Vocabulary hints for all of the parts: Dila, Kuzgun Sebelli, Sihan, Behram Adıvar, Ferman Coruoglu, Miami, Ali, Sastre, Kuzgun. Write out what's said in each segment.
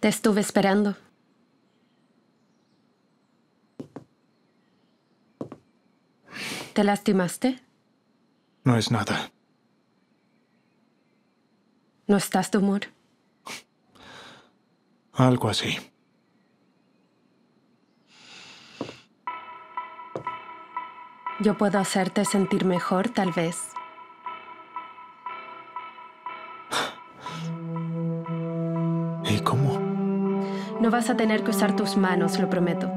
Te estuve esperando. ¿Te lastimaste? No es nada. ¿No estás de humor? Algo así. Yo puedo hacerte sentir mejor, tal vez. ¿Y cómo? No vas a tener que usar tus manos, lo prometo.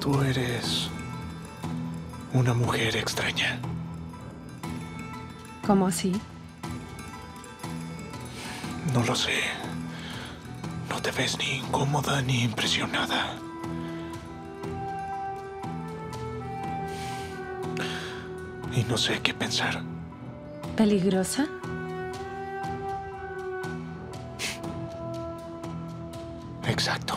Tú eres una mujer extraña. ¿Cómo así? No lo sé. No te ves ni incómoda ni impresionada. Y no sé qué pensar. ¿Peligrosa? Exacto.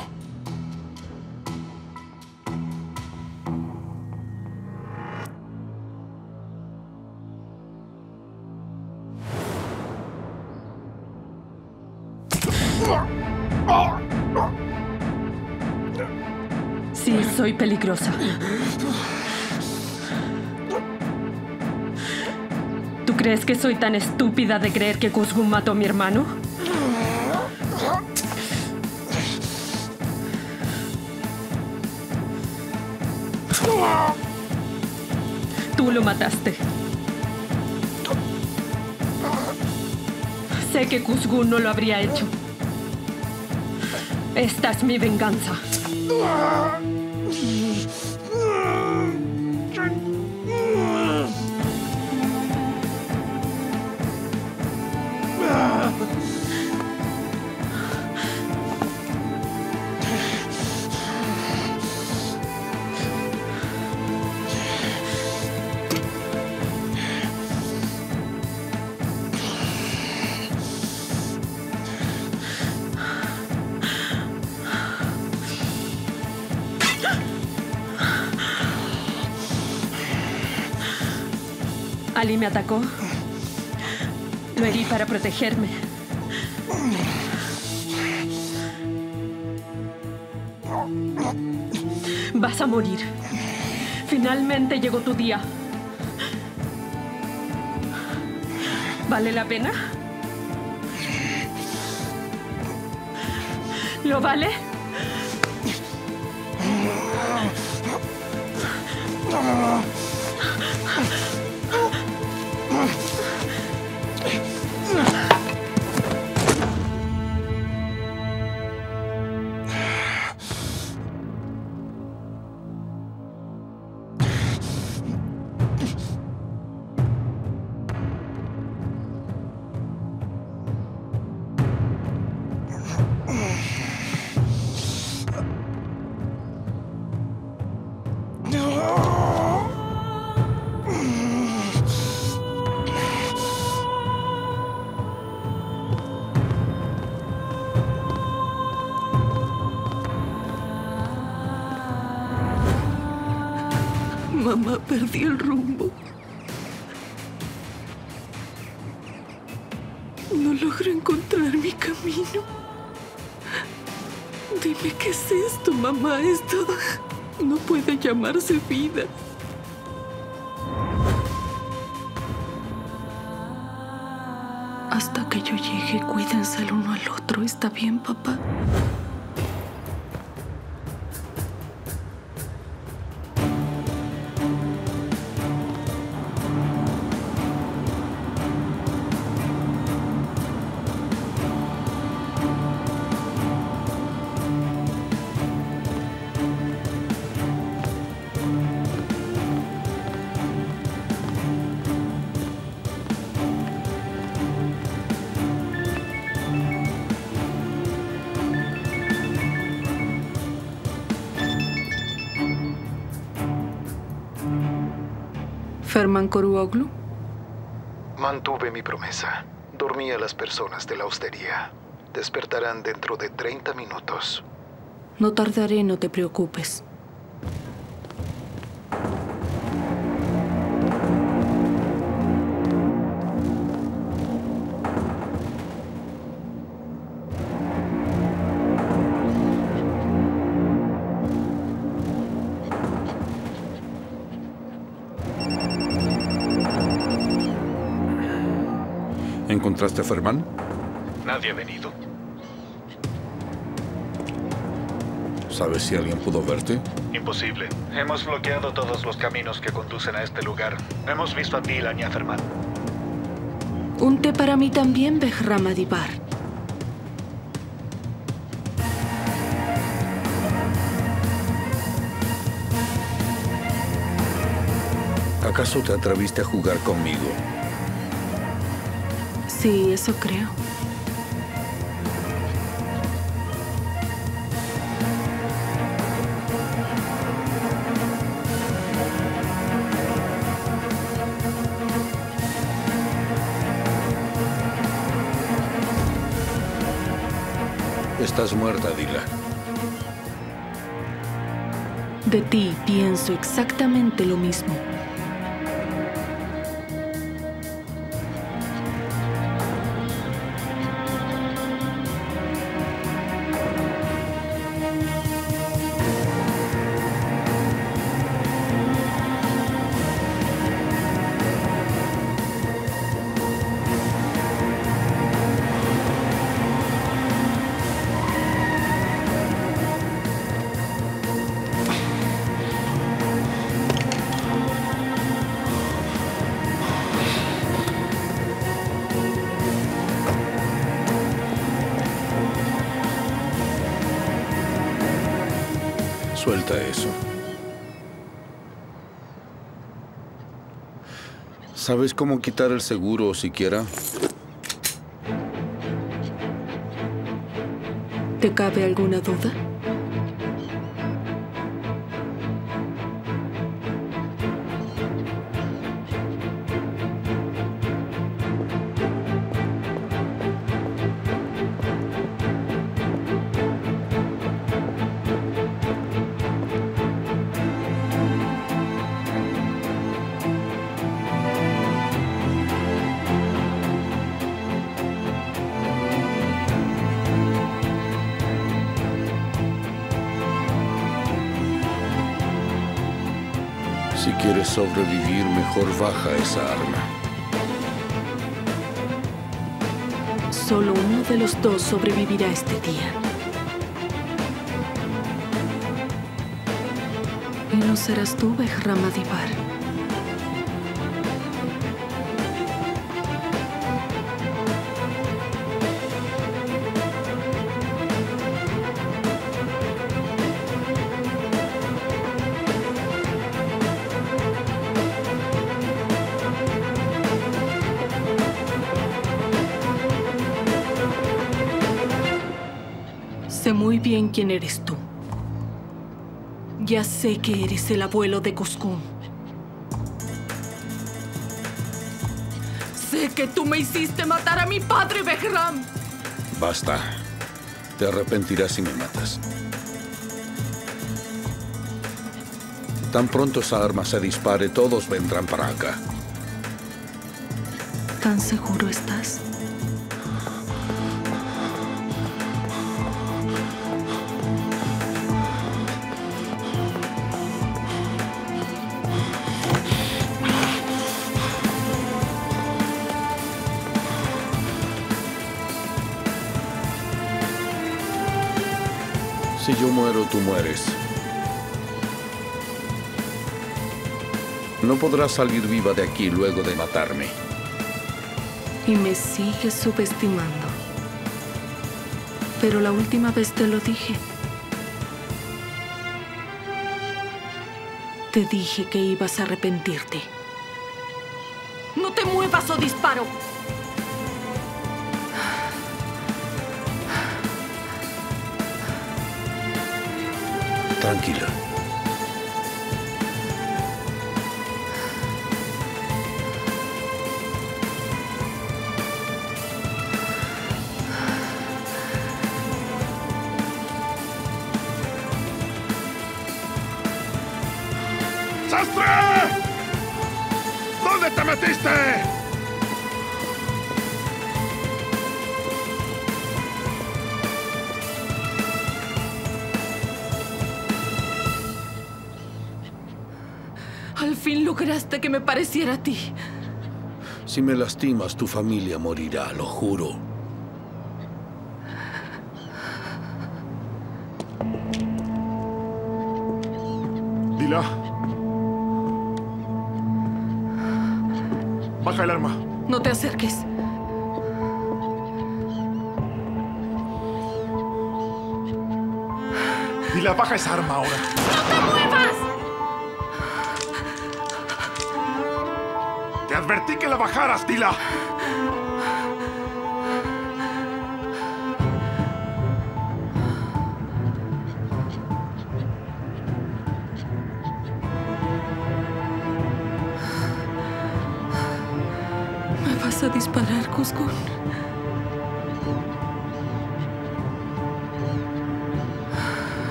Sí, soy peligrosa. ¿Tú crees que soy tan estúpida de creer que Kuzgun mató a mi hermano? Tú lo mataste. Sé que Kuzgun no lo habría hecho. Esta es mi venganza. Ali me atacó. Lo herí para protegerme. Vas a morir. Finalmente llegó tu día. ¿Vale la pena? ¿Lo vale? Mamá, perdí el rumbo. No logro encontrar mi camino. Dime, ¿qué es esto, mamá? Esto no puede llamarse vida. Hasta que yo llegue, cuídense el uno al otro. ¿Está bien, papá? Ferman Coruoglu. Mantuve mi promesa. Dormí a las personas de la hostería. Despertarán dentro de 30 minutos. No tardaré, no te preocupes. ¿Encontraste a Ferman? Nadie ha venido. ¿Sabes si alguien pudo verte? Imposible. Hemos bloqueado todos los caminos que conducen a este lugar. No hemos visto a Dila ni a Ferman. Un té para mí también, Behram Adıvar. ¿Acaso te atreviste a jugar conmigo? Sí, eso creo. Estás muerta, Dila. De ti pienso exactamente lo mismo. Suelta eso. ¿Sabes cómo quitar el seguro siquiera? ¿Te cabe alguna duda? Si quieres sobrevivir, mejor baja esa arma. Solo uno de los dos sobrevivirá este día. Y no serás tú, Behram Adıvar. Sé muy bien quién eres tú. Ya sé que eres el abuelo de Kuzgun. Sé que tú me hiciste matar a mi padre, Behram. Basta. Te arrepentirás si me matas. Tan pronto esa arma se dispare, todos vendrán para acá. ¿Tan seguro estás? Si yo muero, tú mueres. No podrás salir viva de aquí luego de matarme. Y me sigues subestimando. Pero la última vez te lo dije. Te dije que ibas a arrepentirte. ¡No te muevas o disparo! Tranquila. ¡Sastre! ¿Dónde te metiste? Al fin lograste que me pareciera a ti. Si me lastimas, tu familia morirá, lo juro. Dila. Baja el arma. No te acerques. Dila, baja esa arma ahora. ¡No te muevas! Te advertí que la bajaras, Dila. ¿Vas a disparar, Kuzgun?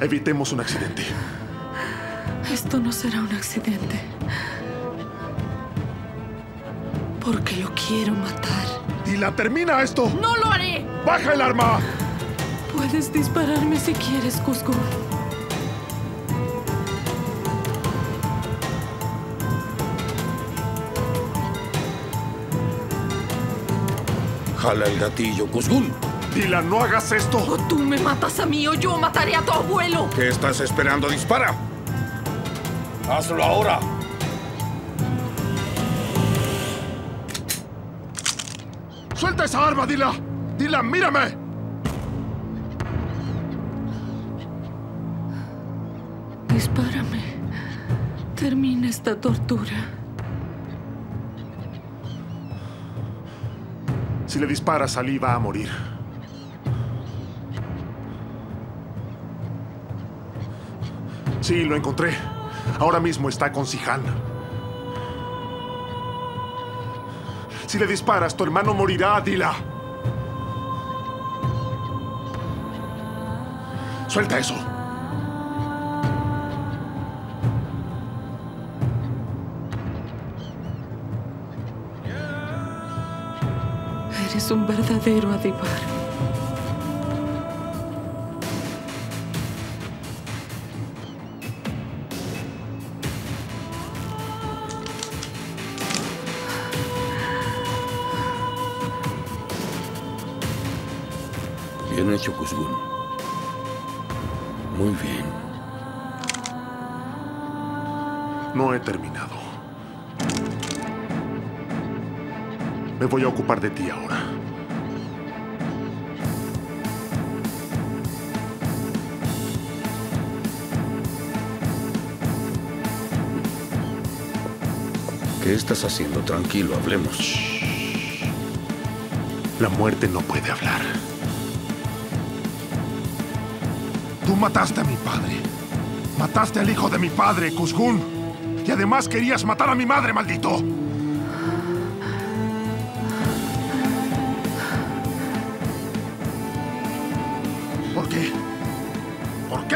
Evitemos un accidente. Esto no será un accidente. Porque lo quiero matar. Dila, termina esto. ¡No lo haré! ¡Baja el arma! Puedes dispararme si quieres, Kuzgun. Jala el gatillo, Kuzgun. Dila, no hagas esto. O tú me matas a mí o yo mataré a tu abuelo. ¿Qué estás esperando? Dispara. Hazlo ahora. Suelta esa arma, Dila. Dila, mírame. Dispárame. Termina esta tortura. Si le disparas, Ali va a morir. Sí, lo encontré. Ahora mismo está con Sihan. Si le disparas, tu hermano morirá, Dila. Suelta eso. Eres un verdadero Adıvar. Bien hecho, Kuzgun. Muy bien. No he terminado. Me voy a ocupar de ti ahora. ¿Qué estás haciendo? Tranquilo, hablemos. Shh. La muerte no puede hablar. Tú mataste a mi padre. Mataste al hijo de mi padre, Kuzgun. Y además querías matar a mi madre, maldito.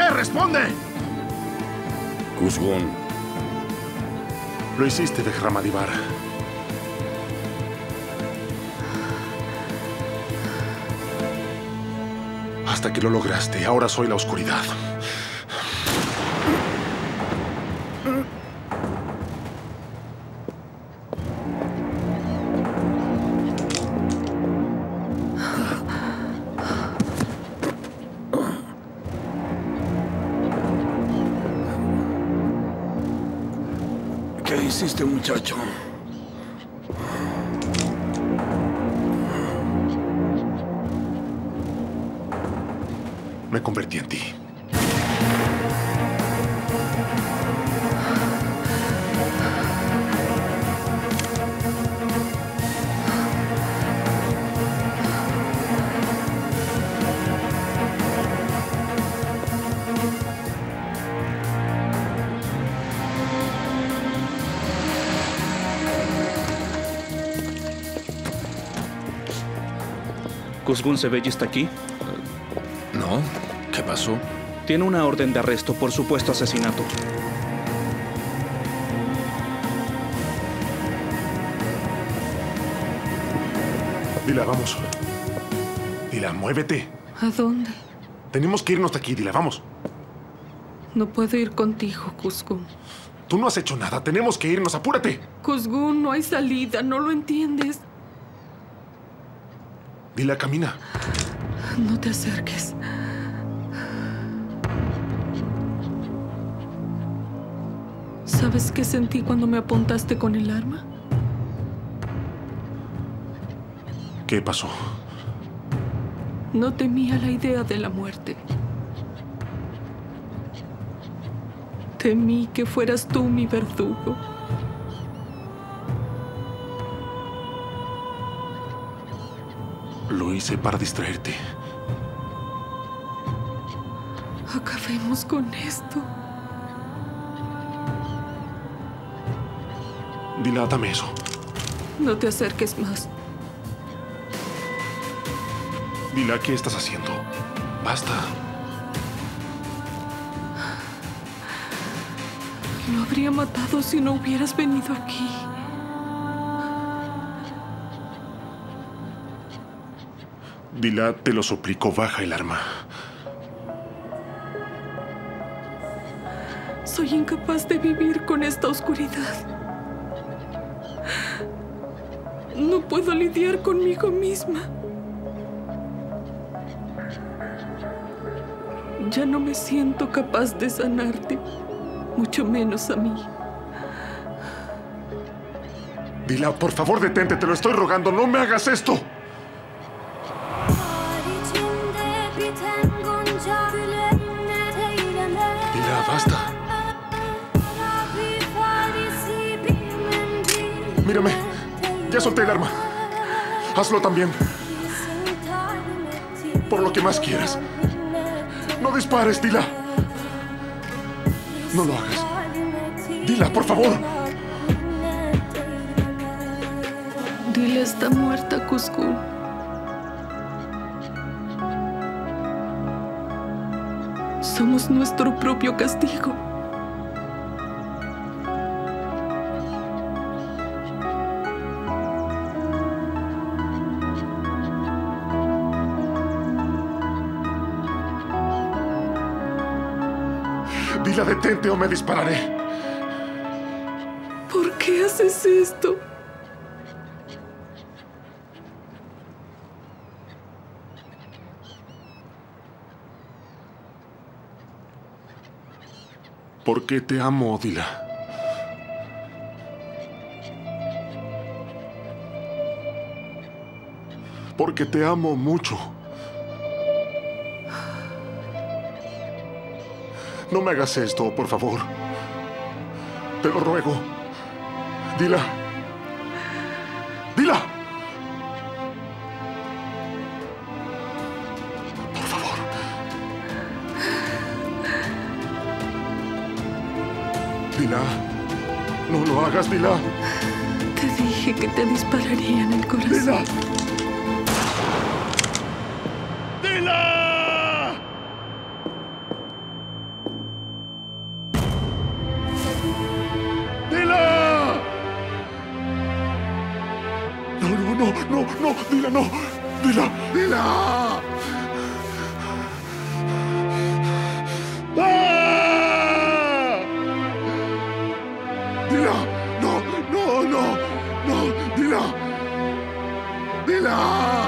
¡Responde! Kuzgun. Lo hiciste, Behram Adıvar. Hasta que lo lograste, ahora soy la oscuridad. ¿Qué hiciste, muchacho? Me convertí en ti. ¿Kuzgun Sebelli está aquí? No. ¿Qué pasó? Tiene una orden de arresto por supuesto asesinato. Dila, vamos. Dila, muévete. ¿A dónde? Tenemos que irnos de aquí, Dila, vamos. No puedo ir contigo, Kuzgun. Tú no has hecho nada. Tenemos que irnos. ¡Apúrate! Kuzgun, no hay salida. ¿No lo entiendes? Dila, camina. No te acerques. ¿Sabes qué sentí cuando me apuntaste con el arma? ¿Qué pasó? No temía la idea de la muerte. Temí que fueras tú mi verdugo. Lo hice para distraerte. Acabemos con esto. Dilátame eso. No te acerques más. Dila, ¿qué estás haciendo? Basta. Lo habría matado si no hubieras venido aquí. Dila, te lo suplico, baja el arma. Soy incapaz de vivir con esta oscuridad. No puedo lidiar conmigo misma. Ya no me siento capaz de sanarte, mucho menos a mí. Dila, por favor, detente, te lo estoy rogando, no me hagas esto. Dila, basta. Mírame, ya solté el arma. Hazlo también. Por lo que más quieras. ¡No dispares, Dila! No lo hagas. Dila, por favor. Dila está muerta, Kuzgun. Somos nuestro propio castigo. Dila, detente o me dispararé. ¿Por qué haces esto? Porque te amo, Dila. Porque te amo mucho. No me hagas esto, por favor. Te lo ruego. Dila. ¡Dila! Por favor. Dila. No lo hagas, Dila. Te dije que te dispararía en el corazón. ¡Dila! ¡Dila! No, Dila, no. Dila, Dila. ¡Ah! Dila, no, no, no, no, Dila. Dila.